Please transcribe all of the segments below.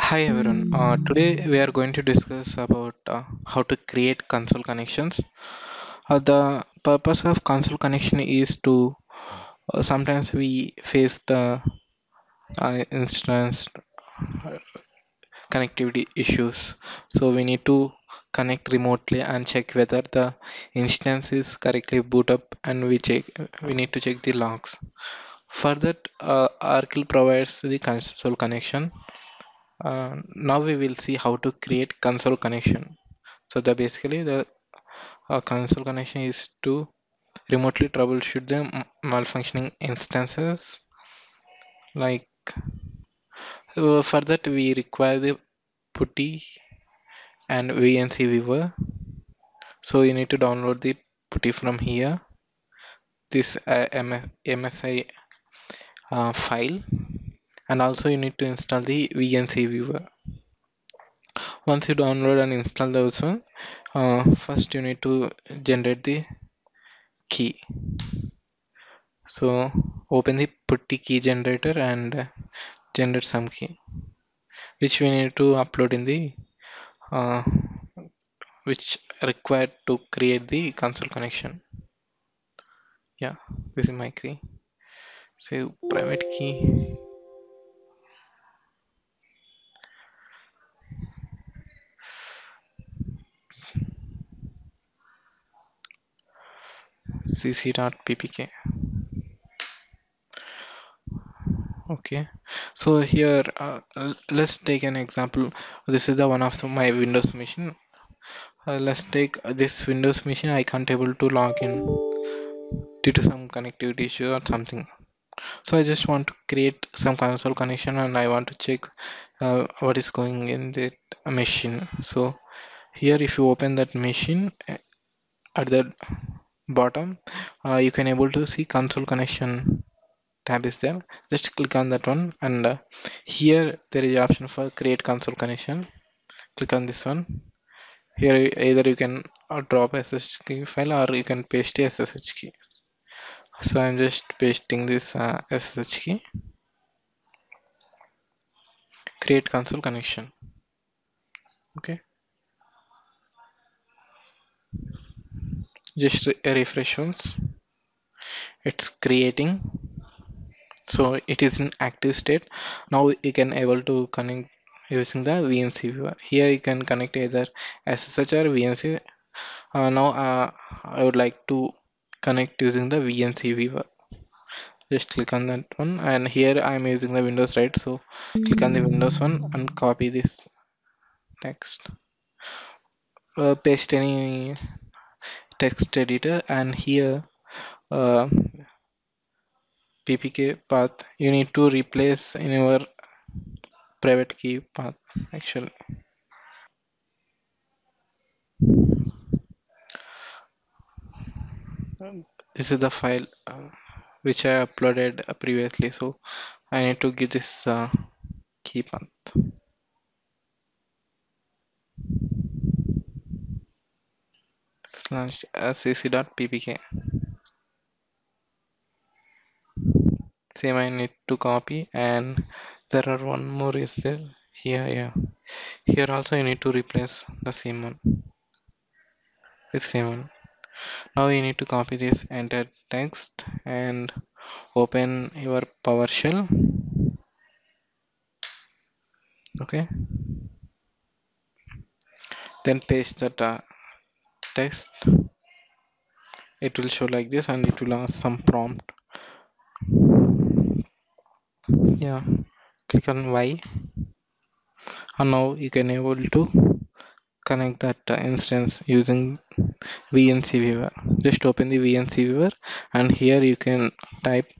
Hi everyone, today we are going to discuss about how to create console connections. The purpose of console connection is to sometimes we face the instance connectivity issues, so we need to connect remotely and check whether the instance is correctly boot up, and we need to check the logs. For that, Oracle provides the console connection. Now we will see how to create console connection. So basically the console connection is to remotely troubleshoot the malfunctioning instances. Like for that we require the PuTTY and VNC viewer. So you need to download the PuTTY from here, this MSI file. And also you need to install the VNC viewer. Once you download and install those one, first you need to generate the key. So open the PuTTY key generator and generate some key, which we need to upload in the which required to create the console connection. Yeah, this is my key. Save private key. cc.ppk. Okay, so here let's take an example. This is the one of my Windows machine. Let's take this Windows machine. I can't able to log in due to some connectivity issue or something, so I just want to create some console connection, and I want to check what is going in that machine. So here if you open that machine, at the bottom you can able to see console connection tab is there. Just click on that one, and here there is option for create console connection. Click on this one. Here either you can drop SSH key file or you can paste the SSH key. So I'm just pasting this SSH key. Create console connection. Okay, just refresh once. It's creating, so it is in active state. Now you can able to connect using the VNC viewer. Here you can connect either SSH or VNC. Now I would like to connect using the VNC viewer. Just click on that one, and here I am using the Windows, right? So click on the Windows one and copy this text, paste any text editor, and here ppk path you need to replace in your private key path actually. This is the file which I uploaded previously, so I need to give this key path. cc.ppk. Same I need to copy, and there are one more is there here. Yeah, here also you need to replace the same one with same one. Now you need to copy this entire text and open your PowerShell. Okay, then paste that text. It will show like this, and it will ask some prompt. Yeah, click on Y, and now you can able to connect that instance using VNC viewer. Just open the VNC viewer, and here you can type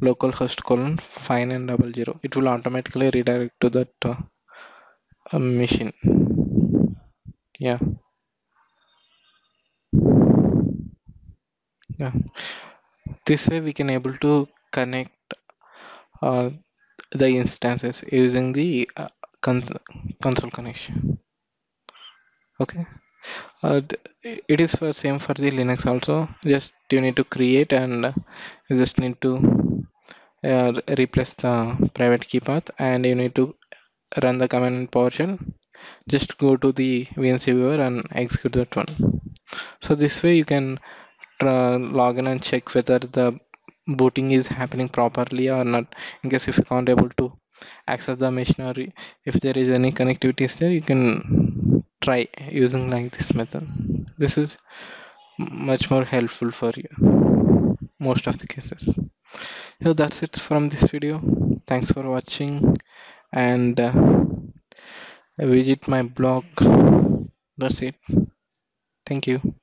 localhost :5900. It will automatically redirect to that machine. Yeah. Yeah, this way we can able to connect the instances using the console connection. Okay, It is for same for the Linux also. Just you need to create and you just need to replace the private key path, and you need to run the command in PowerShell. Just go to the VNC viewer and execute that one. So this way you can log in and check whether the booting is happening properly or not. In case if you can't able to access the machinery, if there is any connectivity is there, you can try using like this method. This is much more helpful for you most of the cases. So that's it from this video. Thanks for watching, and visit my blog. That's it. Thank you.